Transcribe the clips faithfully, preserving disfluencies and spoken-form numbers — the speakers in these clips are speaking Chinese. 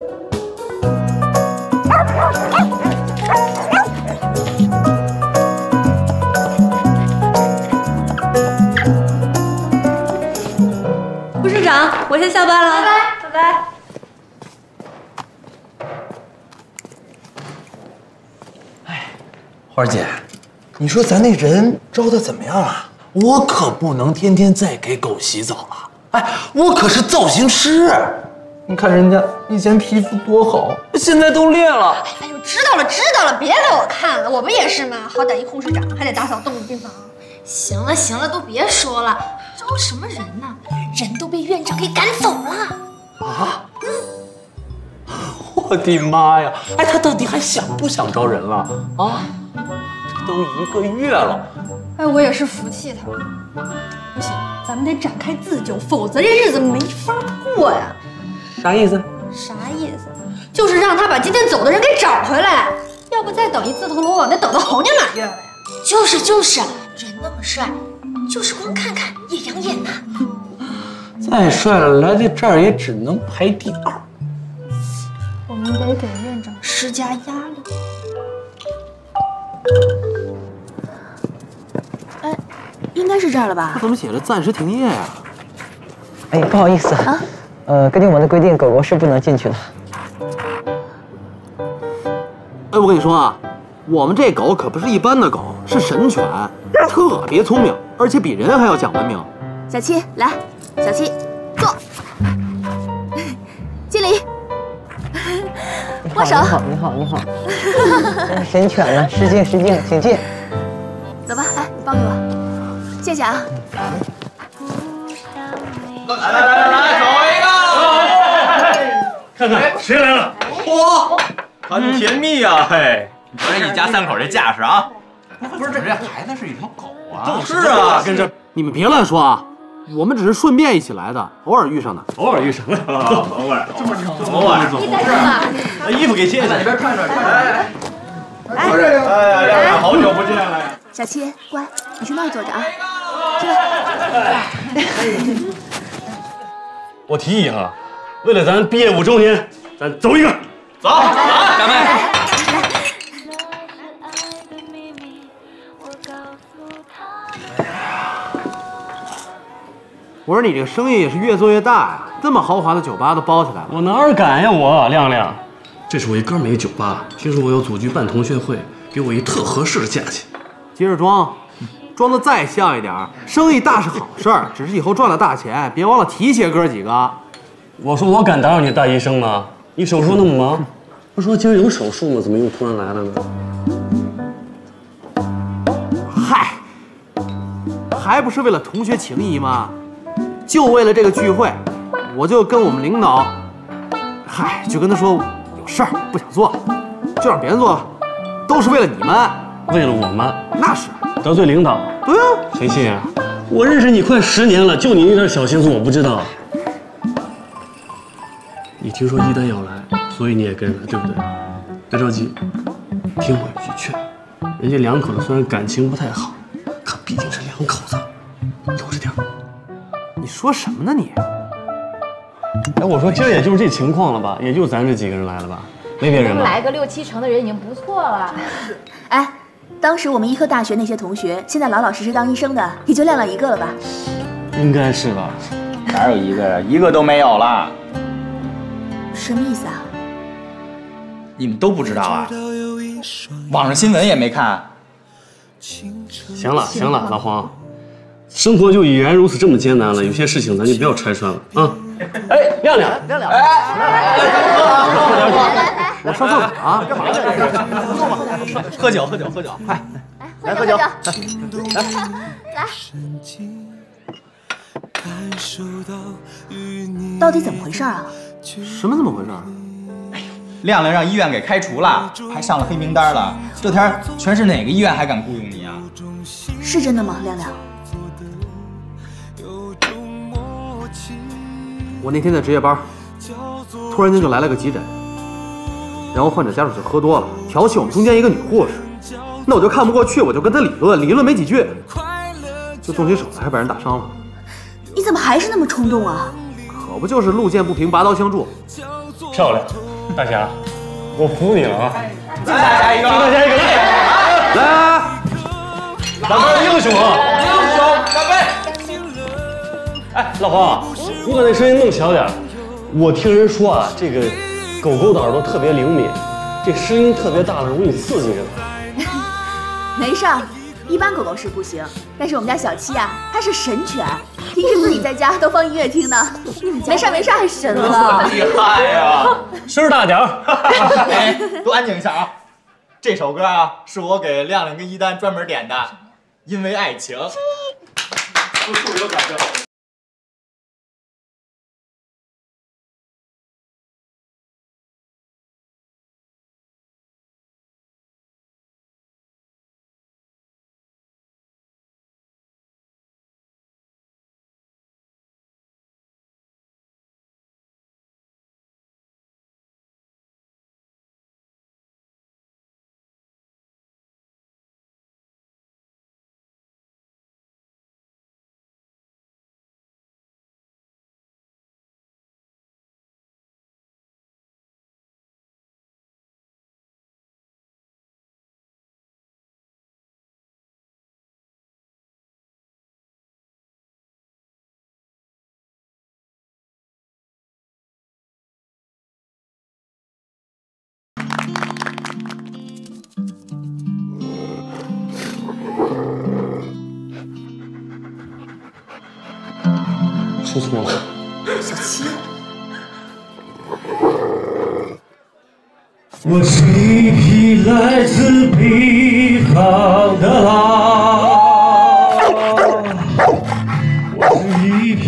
护士长，我先下班了，拜拜，拜拜。哎，花姐，你说咱那人招的怎么样啊？我可不能天天再给狗洗澡了，哎，我可是造型师。 你看人家以前皮肤多好，现在都裂了。哎呦，知道了知道了，别给我看了，我们也是嘛，好歹一护士长还得打扫动物病房。行了行了，都别说了，招什么人呢？人都被院长给赶走了。啊？嗯。我的妈呀！哎，他到底还想不想招人了啊？这都一个月了。哎，我也是服气他了。不行，咱们得展开自救，否则这日子没法过呀。 啥意思？啥意思？就是让他把今天走的人给找回来，要不再等一字头罗网，得等到猴年马月了呀！就是就是，人那么帅，就是光看看也养眼呐。再帅了，来到这儿也只能排第二。我们得给院长施加压力。哎，应该是这儿了吧？怎么写着暂时停业呀？哎，不好意思啊。 呃，根据我们的规定，狗狗是不能进去的。哎，我跟你说啊，我们这狗可不是一般的狗，是神犬，特别聪明，而且比人还要讲文明。小七，来，小七，坐，敬礼，握手。你好，你好，你好。神犬呢？失敬失敬，请进。走吧，来，你抱给我，谢谢啊。来来来来来，走。 看看谁来了！哇，很甜蜜呀！嘿，你瞧这一家三口这架势啊！不是，这这孩子是一条狗啊！是啊，跟这你们别乱说啊！我们只是顺便一起来的，偶尔遇上的，偶尔遇上的，偶尔，这么巧，偶尔。你在这吗？把衣服给卸下，里边穿穿，穿来来来，哎呀，两位好久不见了！小七，乖，你去那儿坐着啊，去吧。我提议哈。 为了咱毕业五周年，咱走一个，走，走，咱们。我说你这个生意也是越做越大呀，这么豪华的酒吧都包起来了，我哪敢呀我亮亮。这是我一哥们一酒吧，听说我有组局办同学会，给我一特合适的价钱。接着装，装的再像一点，生意大是好事儿，只是以后赚了大钱，别忘了提携哥几个。 我说我敢打扰你大医生吗？你手术那么忙，不说今儿有手术吗？怎么又突然来了呢？嗨，还不是为了同学情谊吗？就为了这个聚会，我就跟我们领导，嗨，就跟他说有事儿不想做，就让别人做了，都是为了你们，为了我们，那是得罪领导，对啊，谁信啊？我认识你快十年了，就你那点小心思我不知道。 你听说一丹要来，所以你也跟着来，对不对？别着急，听我一句劝，人家两口子虽然感情不太好，可毕竟是两口子，悠着点。你说什么呢你？哎，我说今儿也就是这情况了吧，也就咱这几个人来了吧，没别人了。来个六七成的人已经不错了。哎，当时我们医科大学那些同学，现在老老实实当医生的，也就亮亮一个了吧？应该是吧？哪有一个呀？一个都没有了。 什么意思啊？你们都不知道啊？网上新闻也没看。行了行了，老黄，生活就已然如此这么艰难了，有些事情咱就不要拆穿了啊！哎，亮亮，亮亮，哎，我上厕所啊！干嘛呢？喝酒喝酒喝酒，快来喝酒，来来。到底怎么回事啊？ 什么怎么回事？哎呦，亮亮让医院给开除了，还上了黑名单了。这天全是哪个医院还敢雇佣你啊？是真的吗，亮亮？我那天在值夜班，突然间就来了个急诊，然后患者家属就喝多了，调戏我们中间一个女护士。那我就看不过去，我就跟他理论，理论没几句，就动起手来，还把人打伤了。你怎么还是那么冲动啊？ 我不就是路见不平拔刀相助，漂亮！大侠，我服你了啊！再大侠一个，大侠一个，来啊！老哥，英雄啊！英雄，干杯！哎，老黄，你把那声音弄小点。我听人说啊，这个狗狗的耳朵特别灵敏，这声音特别大了，容易刺激人。没事儿。 一般狗狗是不行，但是我们家小七啊，它是神犬，平时自己在家都放音乐听呢。没事没事，还神了，厉害呀！声大点儿，都安静一下啊！这首歌啊，是我给亮亮跟一丹专门点的，因为爱情。都特别有感觉。 说错了，小七。我是一匹来自北方的狼，我是一匹。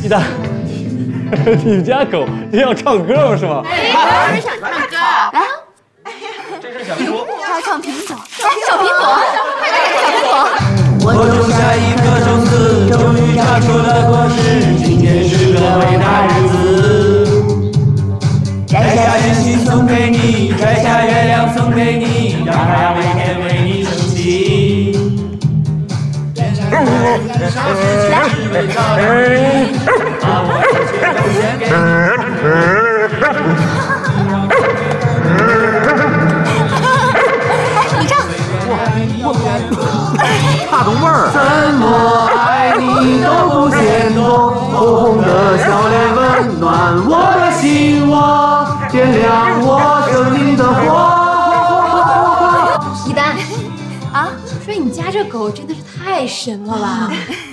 一丹，你们家狗要唱歌吗？是吗？哎，想唱歌啊！哎呀，这是想说，他要唱品种，小苹果。 我种下一颗种子，终于长出了果实。今天是个伟大日子，摘下星星送给你，摘下月亮送给你，让它每天为你升起。你唱，我我。 大东味儿，怎么爱你都不嫌多，红红的笑脸温暖我的心窝，点亮我生命的火。一丹，啊，说你家这狗真的是太神了吧，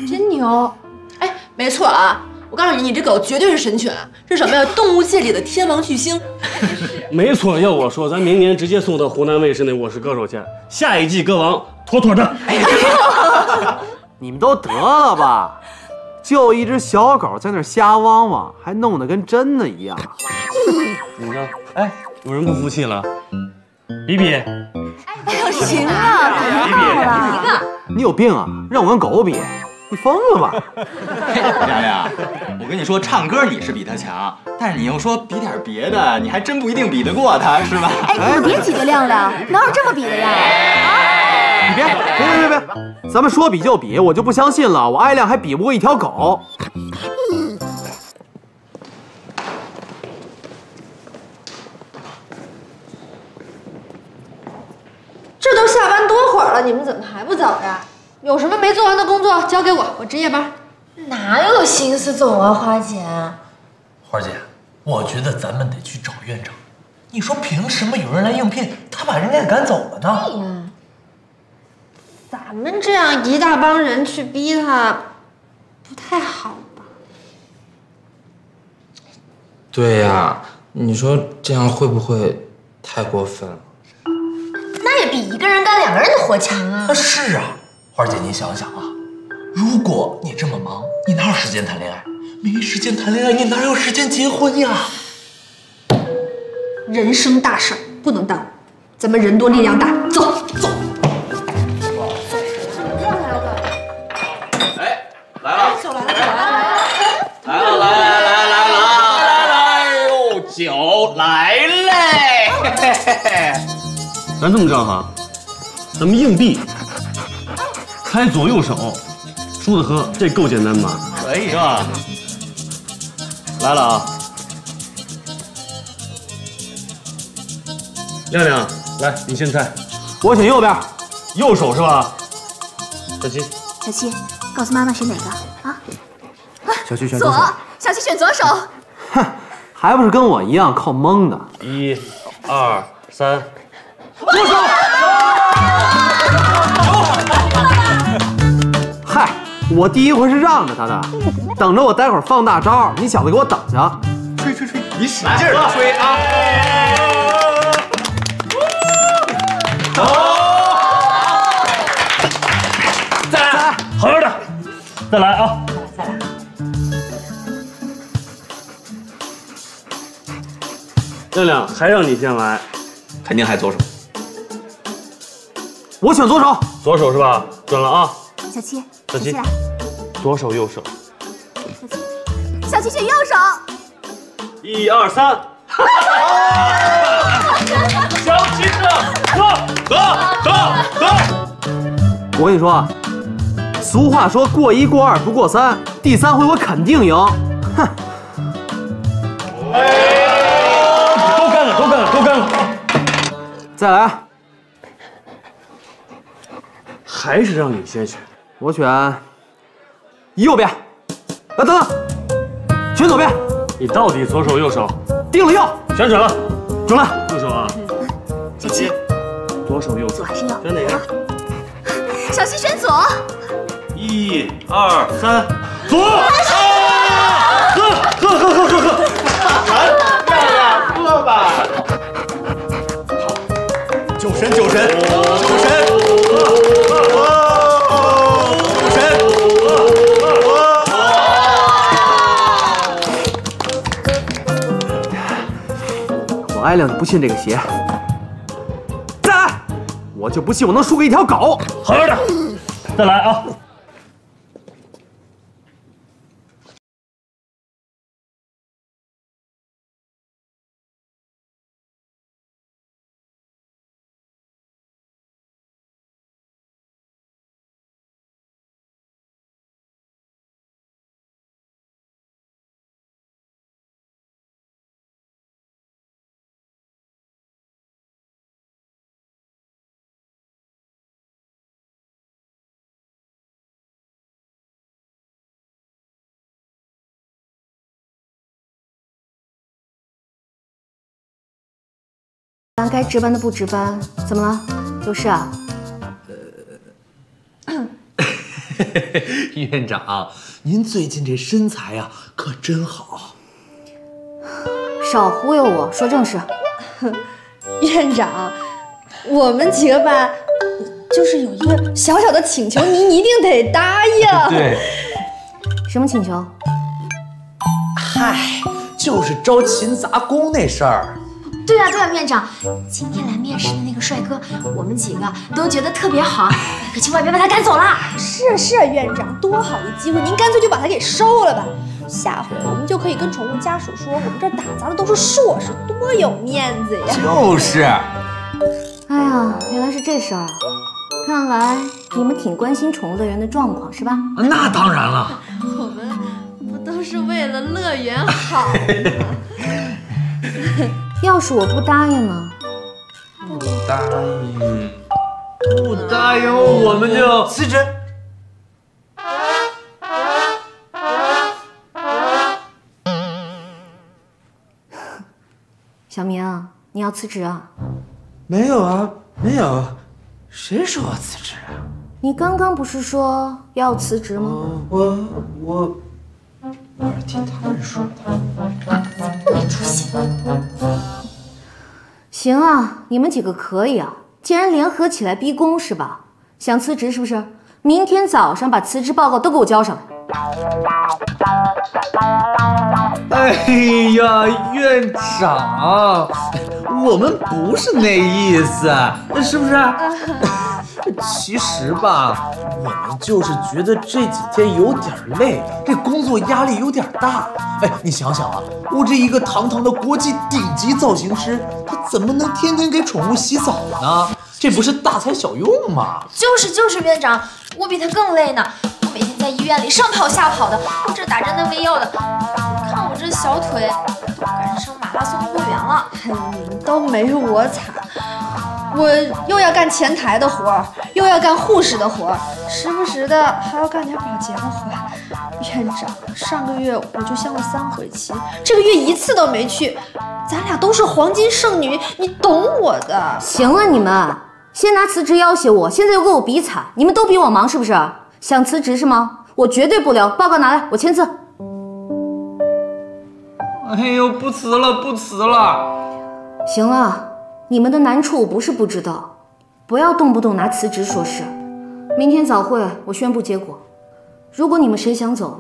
真牛！哎，没错啊，我告诉你，你这狗绝对是神犬，是什么呀？动物界里的天王巨星。没错，要我说，咱明年直接送到湖南卫视那《我是歌手》去，下一季歌王。 妥妥的！你们都得了吧，就一只小狗在那瞎汪汪，还弄得跟真的一样。你看，哎，有人不服气了，比比，哎，行啊，别比了，你有病啊，让我跟狗比，你疯了吧？亮亮，我跟你说，唱歌你是比他强，但是你又说比点别的，你还真不一定比得过他，是吧？哎，你别挤兑亮亮，哪有这么比的呀？ 你别别别别别！咱们说比就比，我就不相信了。我爱亮还比不过一条狗。这都下班多会儿了，你们怎么还不走呀？有什么没做完的工作交给我，我值夜班。哪有心思走啊，花姐？花姐，我觉得咱们得去找院长。你说凭什么有人来应聘，他把人家赶走了呢？对呀。 咱们这样一大帮人去逼他，不太好吧？对呀、啊，你说这样会不会太过分了？那也比一个人干两个人的活强啊！啊是啊，花姐，你想想啊，如果你这么忙，你哪有时间谈恋爱？没时间谈恋爱，你哪有时间结婚呀？人生大事不能耽误，咱们人多力量大，走走。 酒来嘞！咱这么着哈，咱们硬币开左右手，输的喝，这够简单吧？可以啊，来了啊！亮亮，来，你先猜。我选右边，右手是吧？小七，小七，告诉妈妈选哪个啊？啊，小七选左手，小七选左手。哼，还不是跟我一样靠蒙的。一、二、三，左手。 嗨，我第一回是让着他的，等着我待会儿放大招，你小子给我等着！吹吹吹，你使劲儿吹啊！走，再来，好好的，再来啊！再来。亮亮，还让你先来，肯定还左手。我选左手，左手是吧？准了啊！ 小七，小七，左手右手。小七，小七选右手。一二三，小七的走走走走。我跟你说啊，俗话说过一过二不过三，第三回我肯定赢。哼。都干了，都干了，都干了。再来，还是让你先选。 我选右边，啊等等，选左边。你到底左手右手？定了右，选准了，准了。右手啊，小七，左手右手，左还是右？选哪个？小七选左。一二三，左。喝喝喝喝喝喝，咱俩喝吧。好，酒神酒神酒神，喝喝喝。 我艾亮就不信这个邪，再来，我就不信我能输给一条狗。好好的，再来啊！咱该值班的不值班，怎么了？有事啊？呃，院长，您最近这身材呀、啊，可真好。少忽悠我，说正事。院长，我们几个吧，就是有一个小小的请求，您一定得答应。对。什么请求？嗨，就是招勤杂工那事儿。 对呀、啊、对呀、啊，院长，今天来面试的那个帅哥，我们几个都觉得特别好，可千万别把他赶走了。是是，院长，多好的机会，您干脆就把他给收了吧。下回我们就可以跟宠物家属说，我们这打杂的都是硕士，多有面子呀。就是。哎呀，原来是这事儿啊！看来你们挺关心宠物乐园的状况是吧？那当然了，我们不都是为了乐园好吗？要是我不答应呢？不答应，不答应，我们就辞职。小明，你要辞职啊？没有啊，没有，谁说我辞职啊？你刚刚不是说要辞职吗？我我。 我是听他们说的，没出息。行啊，你们几个可以啊，既然联合起来逼宫是吧？想辞职是不是？明天早上把辞职报告都给我交上来。哎呀，院长，我们不是那意思，是不是？其实吧，我们就是觉得这几天有点累，这工作压力有点大。哎，你想想啊，我这一个堂堂的国际顶级造型师，他怎么能天天给宠物洗澡呢？这不是大材小用吗？就是就是，院长，我比他更累呢。我每天在医院里上跑下跑的，我这打针的喂药的，看我这小小腿，赶上马拉松会员了。你们都没我惨，我又要干前台的活，又要干护士的活，时不时的还要干点保洁的活。院长，上个月我就相了三回亲，这个月一次都没去。咱俩都是黄金剩女，你懂我的。行了，你们先拿辞职要挟我，现在又跟我比惨，你们都比我忙是不是？想辞职是吗？我绝对不留，报告拿来，我签字。 哎呦，不辞了，不辞了！行了，你们的难处我不是不知道，不要动不动拿辞职说事。明天早会我宣布结果，如果你们谁想走，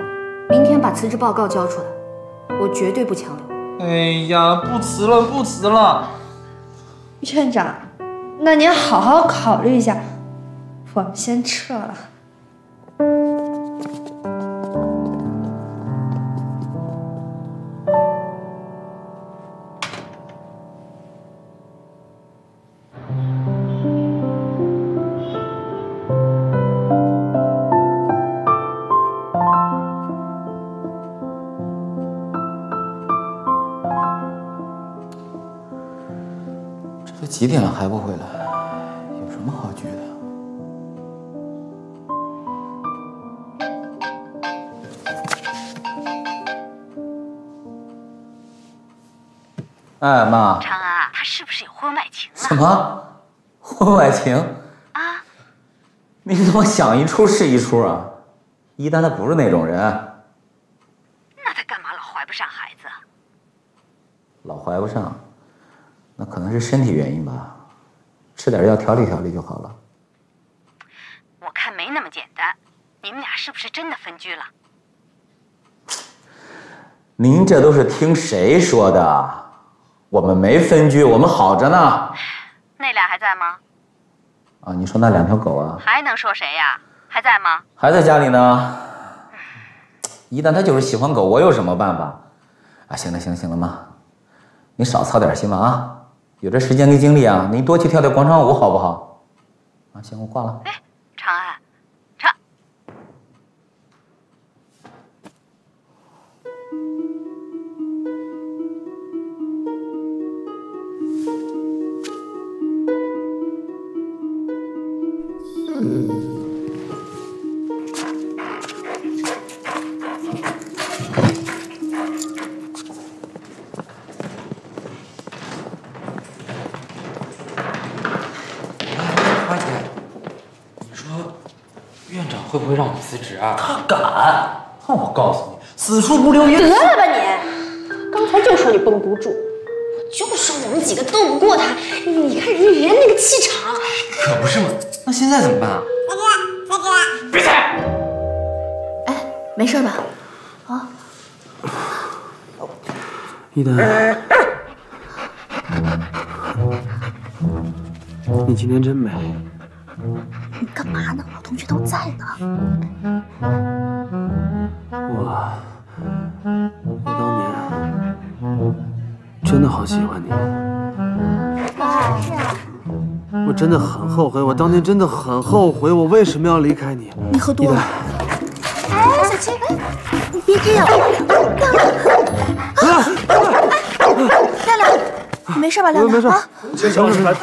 明天把辞职报告交出来，我绝对不强留。哎呀，不辞了，不辞了！院长，那您好好考虑一下，我们先撤了。 几点了还不回来？有什么好拘的？哎妈！长安，他是不是有婚外情啊？什么？婚外情？啊！你怎么想一出是一出啊？一丹他不是那种人。那他干嘛老怀不上孩子？老怀不上。 那可能是身体原因吧，吃点药调理调理就好了。我看没那么简单，你们俩是不是真的分居了？您这都是听谁说的？我们没分居，我们好着呢。那俩还在吗？啊，你说那两条狗啊？还能说谁呀？还在吗？还在家里呢。一旦他就是喜欢狗，我有什么办法？啊，行了行了行了，妈，你少操点心吧啊！ 有这时间跟精力啊，你多去跳跳广场舞好不好？啊，行，我挂了。哎，长安，长。嗯。会让我辞职啊！他敢！我告诉你，此处不留爷。得了吧你！刚才就说你绷不住，我就说我们几个斗不过他。你看人家人那个气场，可不是嘛？那现在怎么办啊？再见，再见。别踩！哎，没事吧？啊？一丹，你今天真美。 你干嘛呢？老同学都在呢。我，我当年真的好喜欢你。老师，我真的很后悔，我当年真的很后悔，我为什么要离开你？你喝多了。哎，小青，你别这样。亮亮，亮亮，你没事吧？亮亮，没事。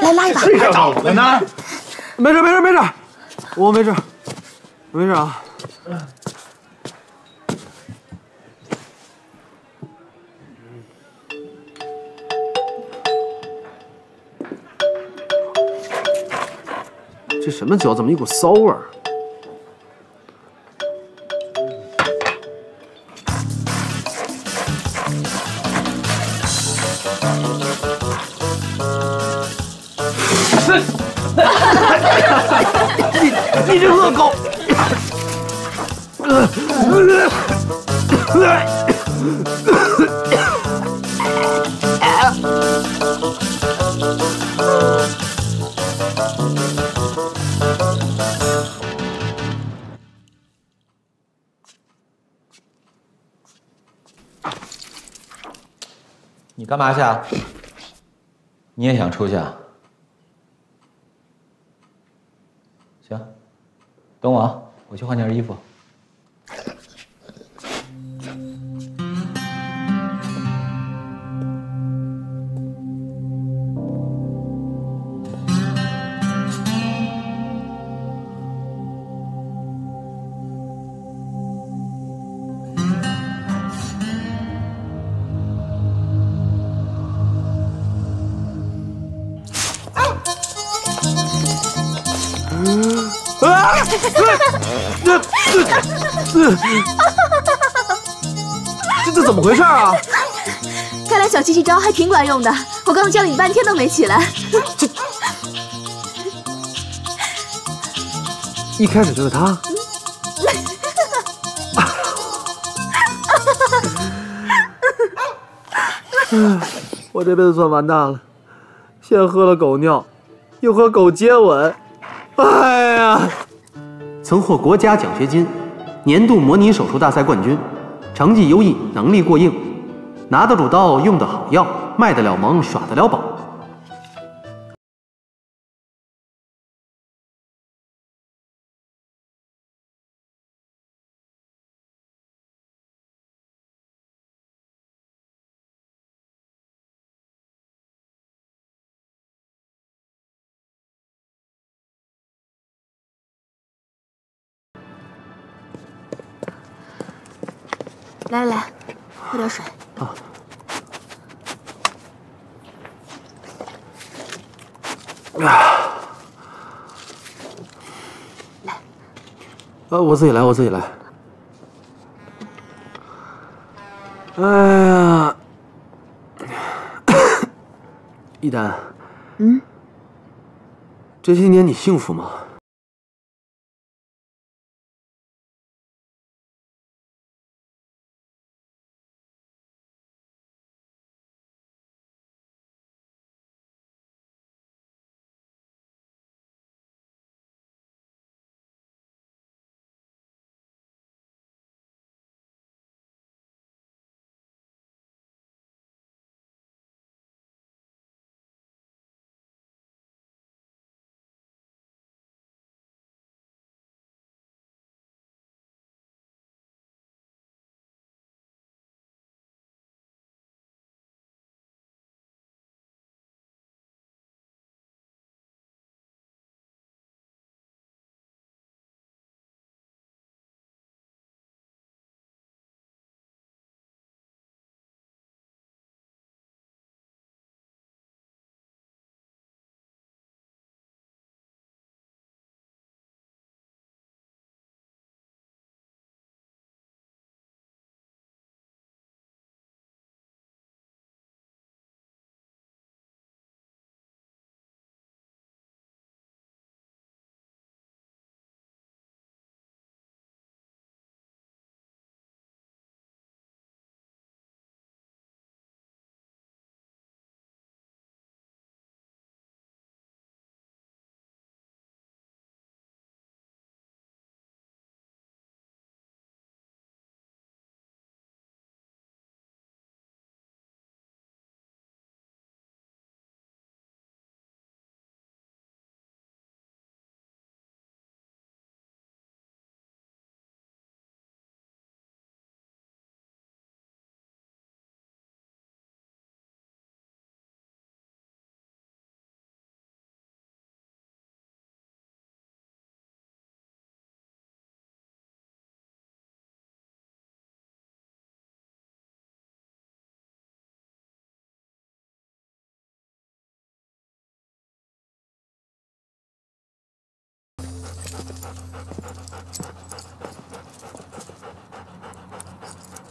来拉一把。睡着了呢。 没事没事没事，我没事，没事啊。这什么酒？怎么一股骚味儿？你你这恶狗！你干嘛去啊？你也想出去啊？ 行，等我啊，我去换件衣服。这这这怎么回事啊？看来小七这招还挺管用的，我刚刚叫了你半天都没起来。这一开始就是他。 我这辈子算完蛋了，先喝了狗尿，又和狗接吻，哎呀！曾获国家奖学金，年度模拟手术大赛冠军，成绩优异，能力过硬，拿得主刀，用得好药，卖得了萌，耍得了宝。来来来，喝点水。啊。来。呃、啊，我自己来，我自己来。哎呀，一丹。嗯。这些年你幸福吗？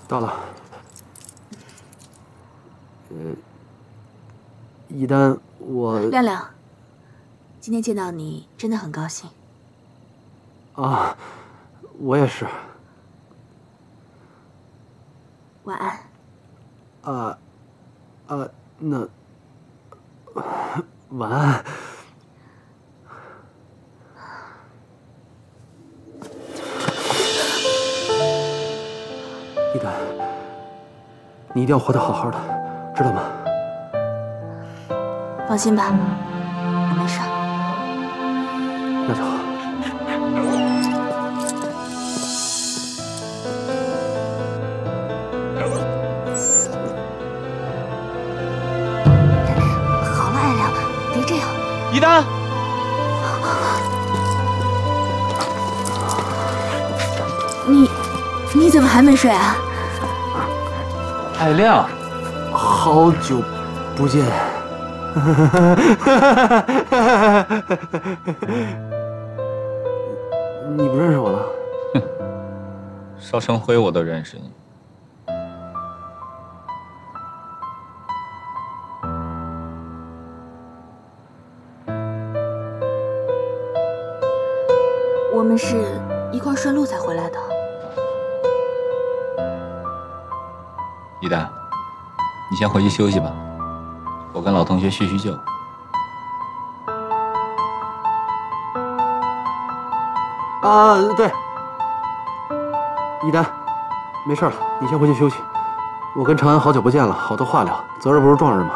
到了，呃，一丹，我亮亮，今天见到你真的很高兴。啊，我也是。晚安。啊，啊，那晚安。 一丹，你一定要活得好好的，知道吗？放心吧，我没事。那就好。好了，爱良，别这样。一丹。 你怎么还没睡啊？艾亮，好久不见。你不认识我了？哼，邵成辉我都认识你。 我们是一块顺路才回来的。一丹，你先回去休息吧，我跟老同学叙叙旧。啊，对，一丹，没事了，你先回去休息。我跟长安好久不见了，好多话聊，择日不如撞日嘛。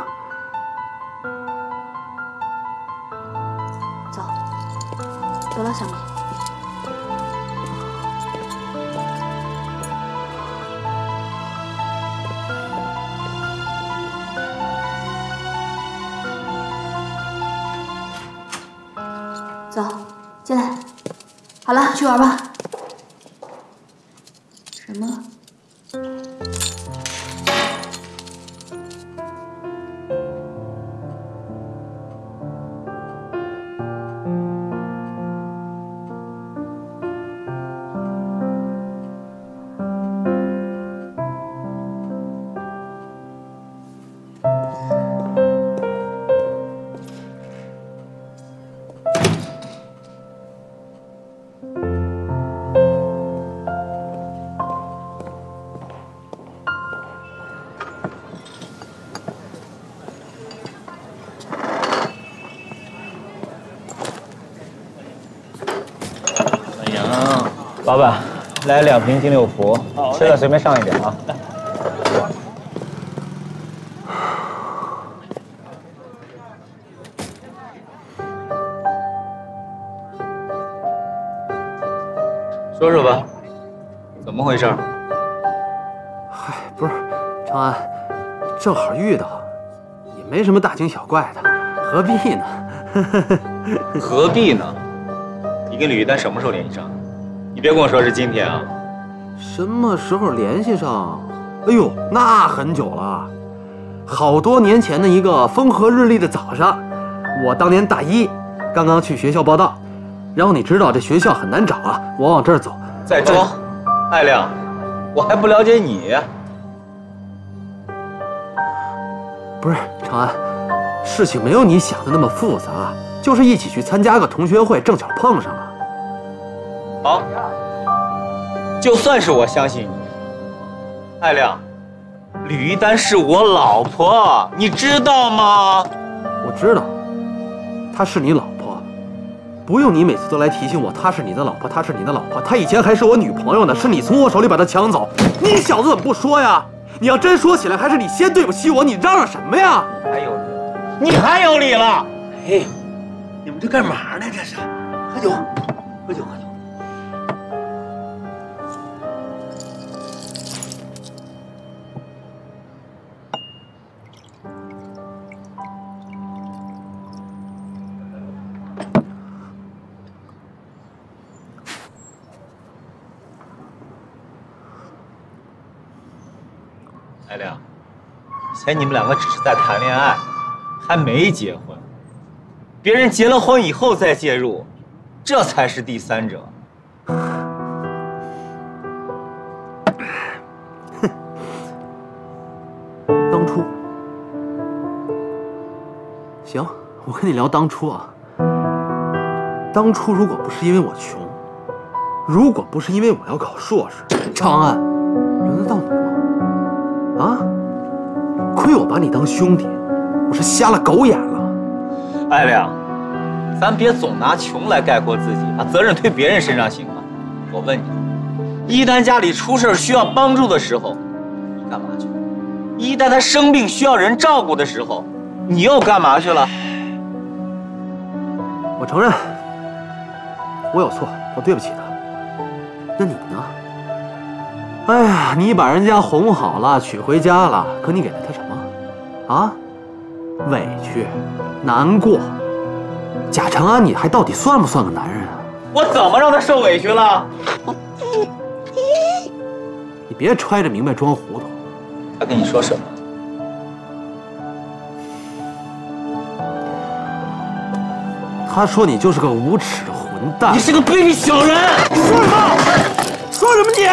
去玩吧。什么？老板，来两瓶金六福，吃的随便上一点啊。说说吧，怎么回事？嗨，不是，长安，正好遇到，也没什么大惊小怪的，何必呢？何必呢？你跟吕一丹什么时候联系上？ 你别跟我说是今天啊！什么时候联系上？哎呦，那很久了，好多年前的一个风和日丽的早上，我当年大一，刚刚去学校报道。然后你知道这学校很难找啊，我往这儿走。再装，艾亮，我还不了解你。不是，长安，事情没有你想的那么复杂，就是一起去参加个同学会，正巧碰上了。 好，就算是我相信你，艾亮，吕一丹是我老婆，你知道吗？我知道，她是你老婆，不用你每次都来提醒我，她是你的老婆，她是你的老婆，她以前还是我女朋友呢，是你从我手里把她抢走，你小子怎么不说呀？你要真说起来，还是你先对不起我，你嚷嚷什么呀？还有理，你还有理了？哎，你们这干嘛呢？这是喝酒，喝酒，喝酒。 艾亮，以前你们两个只是在谈恋爱，还没结婚。别人结了婚以后再介入，这才是第三者。哼，当初，行，我跟你聊当初啊。当初如果不是因为我穷，如果不是因为我要考硕士，长安轮得到你。 啊！亏我把你当兄弟，我是瞎了狗眼了。艾亮，咱别总拿穷来概括自己，把责任推别人身上行吗？我问你，一丹家里出事需要帮助的时候，你干嘛去了？一丹她生病需要人照顾的时候，你又干嘛去了？我承认，我有错，我对不起她。那你呢？ 哎呀，你把人家哄好了，娶回家了，可你给了他什么？啊，委屈、难过。贾长安，你还到底算不算个男人啊？我怎么让他受委屈了？你别揣着明白装糊涂。他跟你说什么？他说你就是个无耻狐混蛋！你是个卑鄙小人！说什么？说什么你？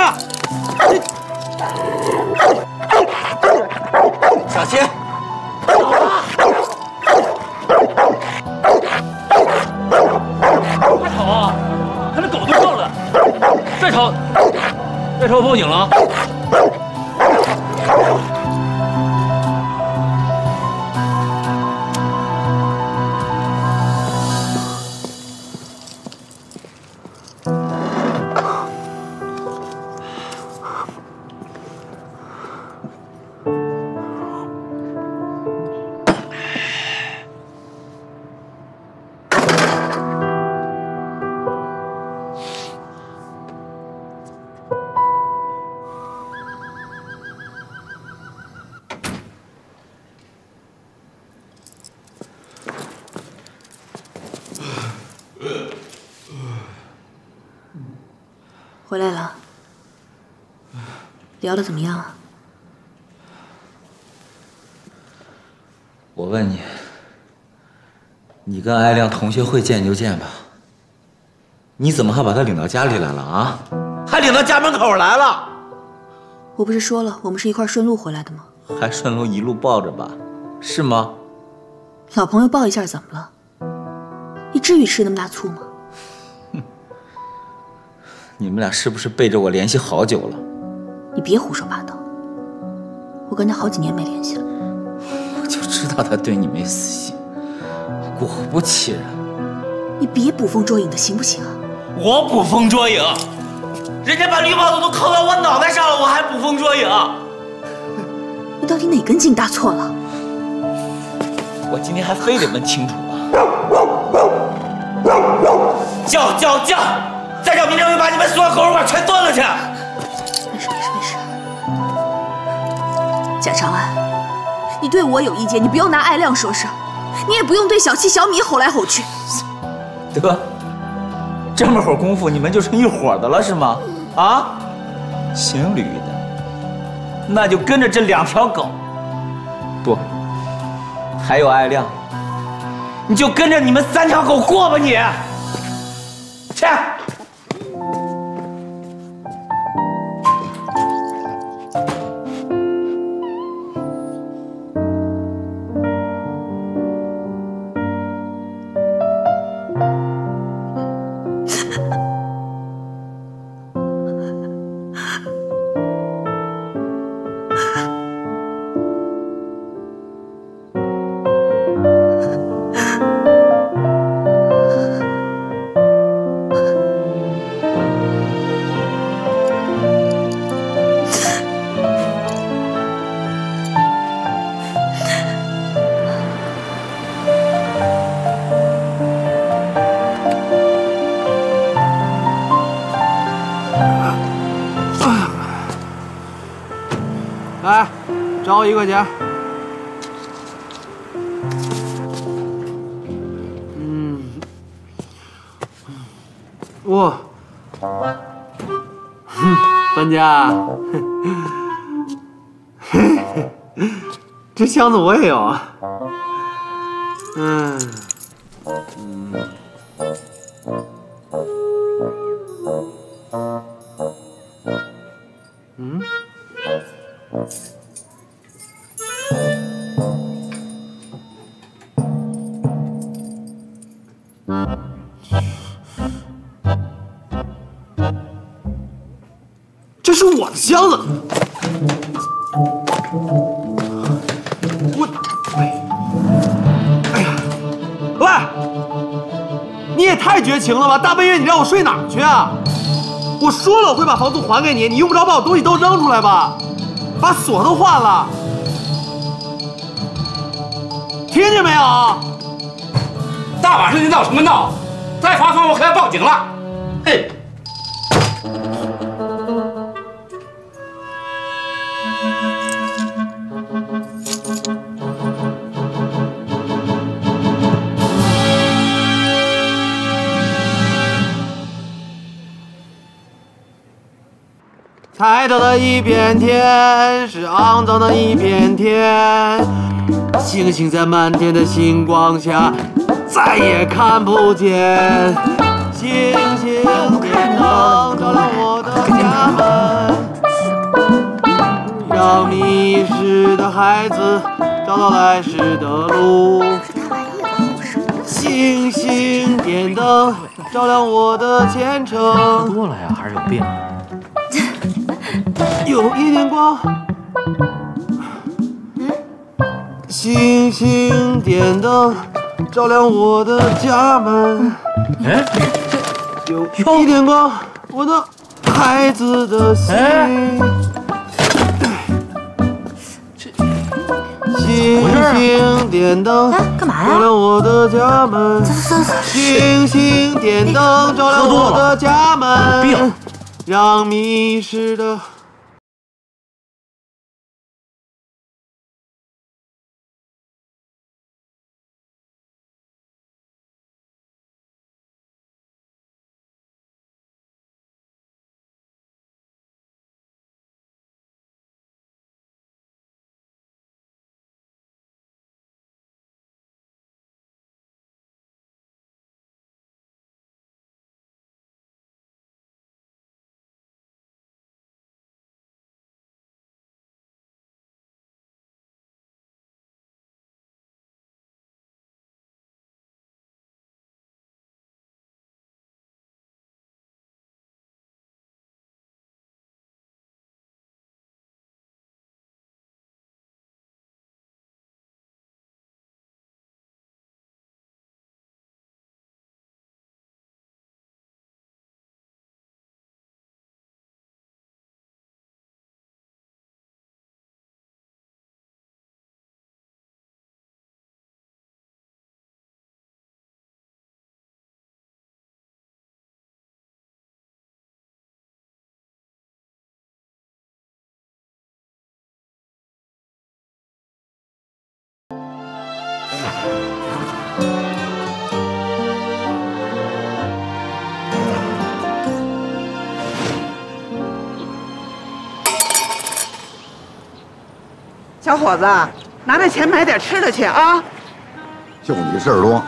你小心！快跑啊！看这狗都撞了，再吵，再吵我报警了。 回来了，聊的怎么样啊？我问你，你跟艾亮同学会见就见吧，你怎么还把他领到家里来了啊？还领到家门口来了？我不是说了，我们是一块顺路回来的吗？还顺路一路抱着吧，是吗？老朋友抱一下怎么了？你至于吃那么大醋吗？ 你们俩是不是背着我联系好久了？你别胡说八道！我跟他好几年没联系了。我就知道他对你没私心，果不其然。你别捕风捉影的行不行啊？我捕风捉影，人家把绿帽子都扣到我脑袋上了，我还捕风捉影？你到底哪根筋搭错了？我今天还非得问清楚啊！叫叫叫！ 再叫民政局把你们所有狗肉馆全端了去！没事没事没事。贾长安，你对我有意见，你不用拿艾亮说事，你也不用对小七、小米吼来吼去。得，这么会儿功夫，你们就成一伙的了是吗？啊，姓吕的，那就跟着这两条狗，不，还有艾亮，你就跟着你们三条狗过吧你，去。 找我一块钱。嗯，哇，哼，搬家，嘿嘿，这箱子我也有啊。嗯，嗯，嗯。 这是我的箱子，我，哎呀，喂，你也太绝情了吧！大半夜你让我睡哪儿去啊？我说了我会把房租还给你，你用不着把我东西都扔出来吧？把锁都换了，听见没有？大晚上你闹什么闹？再发疯我可要报警了！嘿。 抬头的一片天是肮脏的一片天，星星在漫天的星光下再也看不见。星星点亮照亮我的家门，让你遗失的孩子找到来时的路。星星点灯照亮我的前程。喝多了呀，还是有病。有一点光。嗯。星星点灯照亮我的家门。哎。有一点光，我的孩子的心。星星点灯，干嘛呀？照亮我的家门。星星点灯，照亮我的家门。让迷失的。 小伙子，拿着钱买点吃的去啊！就你事儿多，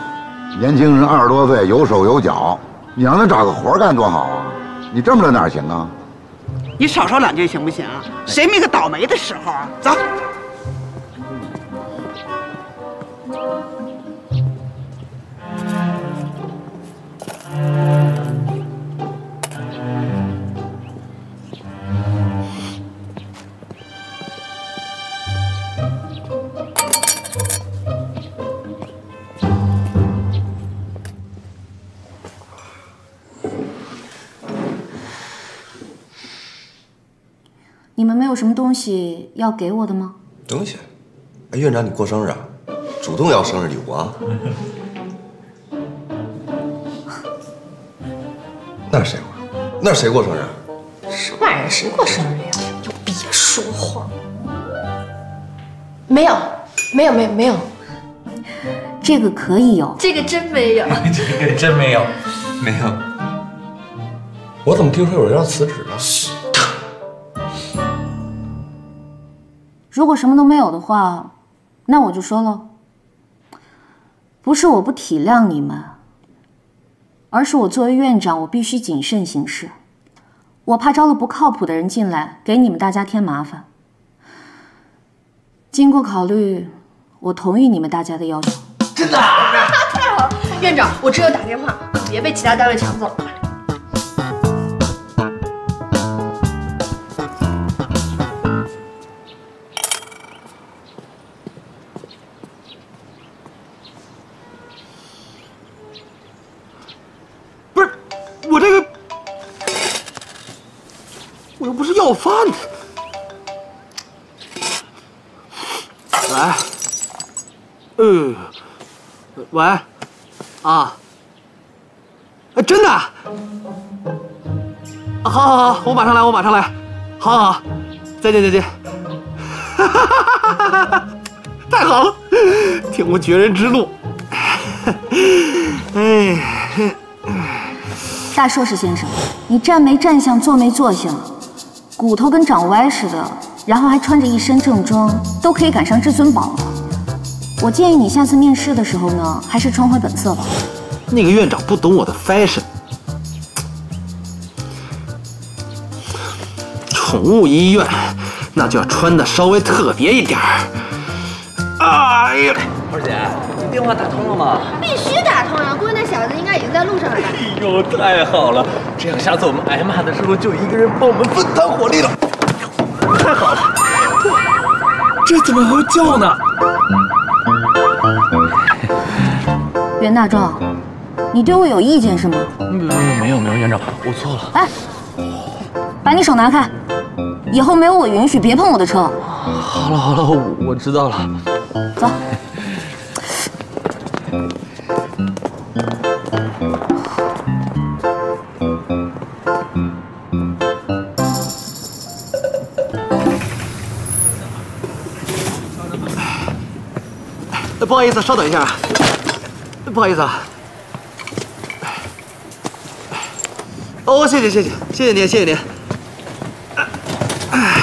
年轻人二十多岁，有手有脚，你让他找个活干多好啊！你这么着哪行啊？你少说两句行不行啊？谁没个倒霉的时候啊？走。 你们没有什么东西要给我的吗？东西？哎，院长，你过生日啊？主动要生日礼物啊？那是谁过？那是谁过生日？什么玩意儿？谁过生日呀？就别说谎！没有，没有，没有，没有。这个可以有，这个真没有，这个真没有，没有。我怎么听说有人要辞职了？ 如果什么都没有的话，那我就说了，不是我不体谅你们，而是我作为院长，我必须谨慎行事，我怕招了不靠谱的人进来，给你们大家添麻烦。经过考虑，我同意你们大家的要求。真的？太好了，院长，我只有打电话，别被其他单位抢走了。 要饭的，喂，嗯，喂，啊，哎，真的，好好好，我马上来，我马上来，好好好，再见再见，哈哈哈哈哈哈，太好了，挺无绝人之路，哎，大硕士先生，你站没站相，坐没坐相。 骨头跟长歪似的，然后还穿着一身正装，都可以赶上至尊宝了。我建议你下次面试的时候呢，还是穿回本色吧。那个院长不懂我的 fashion，宠物医院，那就要穿的稍微特别一点儿。哎呀，二姐，你电话打通了吗？必须打通了，估计那小子应该已经在路上了。哎呦，太好了！这样下次我们挨骂的时候，就一个人帮我们分担火力了。太好了，这怎么还叫呢？袁大壮，你对我有意见是吗？没有没有，院长，我错了。哎。 把你手拿开，以后没有我允许，别碰我的车。好了好了，我我知道了。走。不好意思，稍等一下啊。不好意思啊。 哦，谢谢谢谢谢谢您，谢谢您。哎哎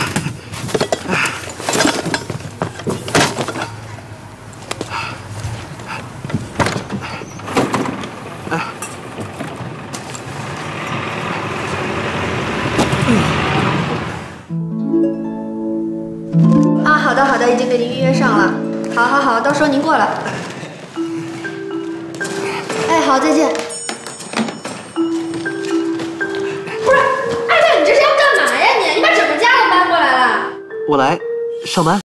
哎！啊，好的好的，已经给您预约上了。好，好，好，到时候您过来。哎，好，再见。 我来上班。